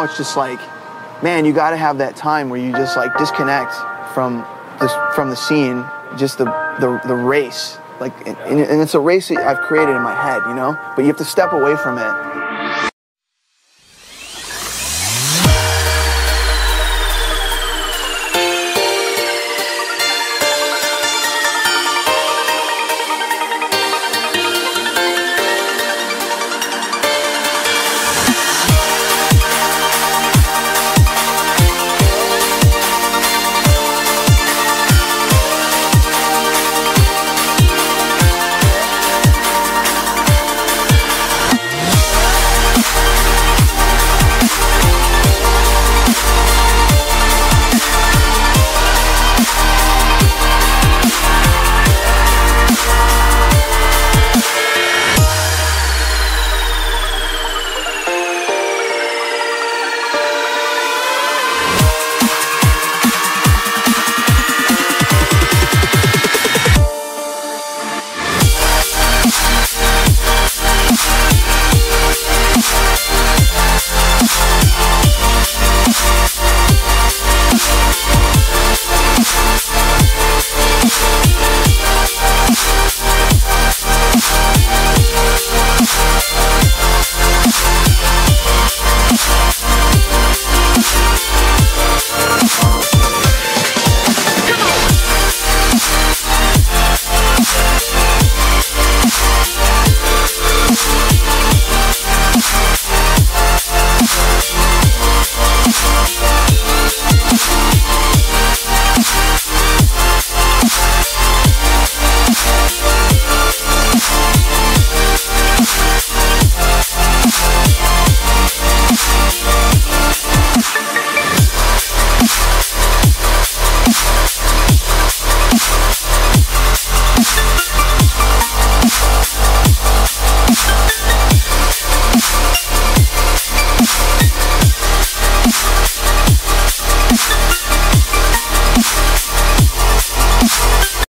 now it's just like, man, you got to have that time where you just like disconnect from the scene, just the race. Like, and it's a race that I've created in my head, you know? But you have to step away from it.